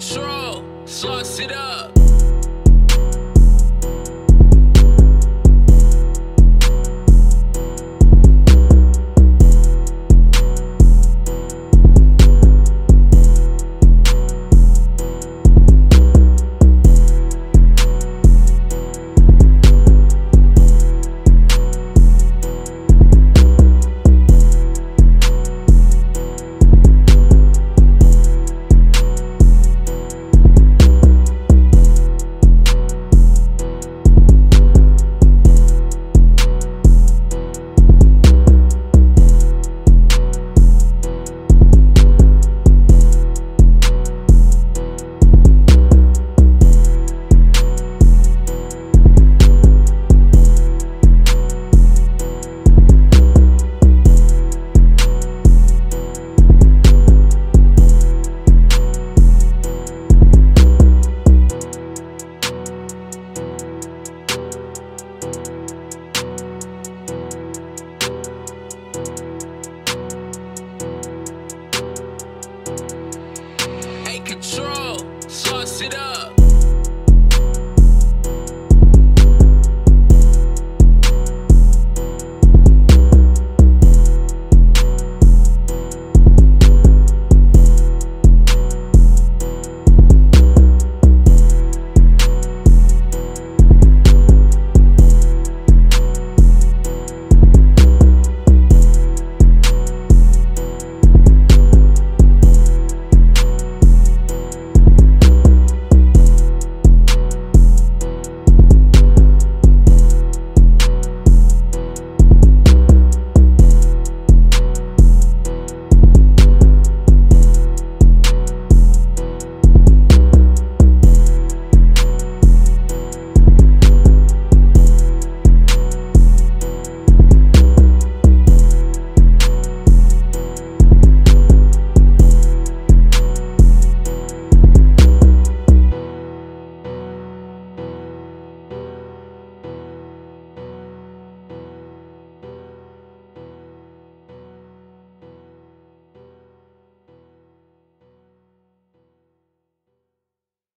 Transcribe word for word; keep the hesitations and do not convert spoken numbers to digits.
Kontrol, sauce it up.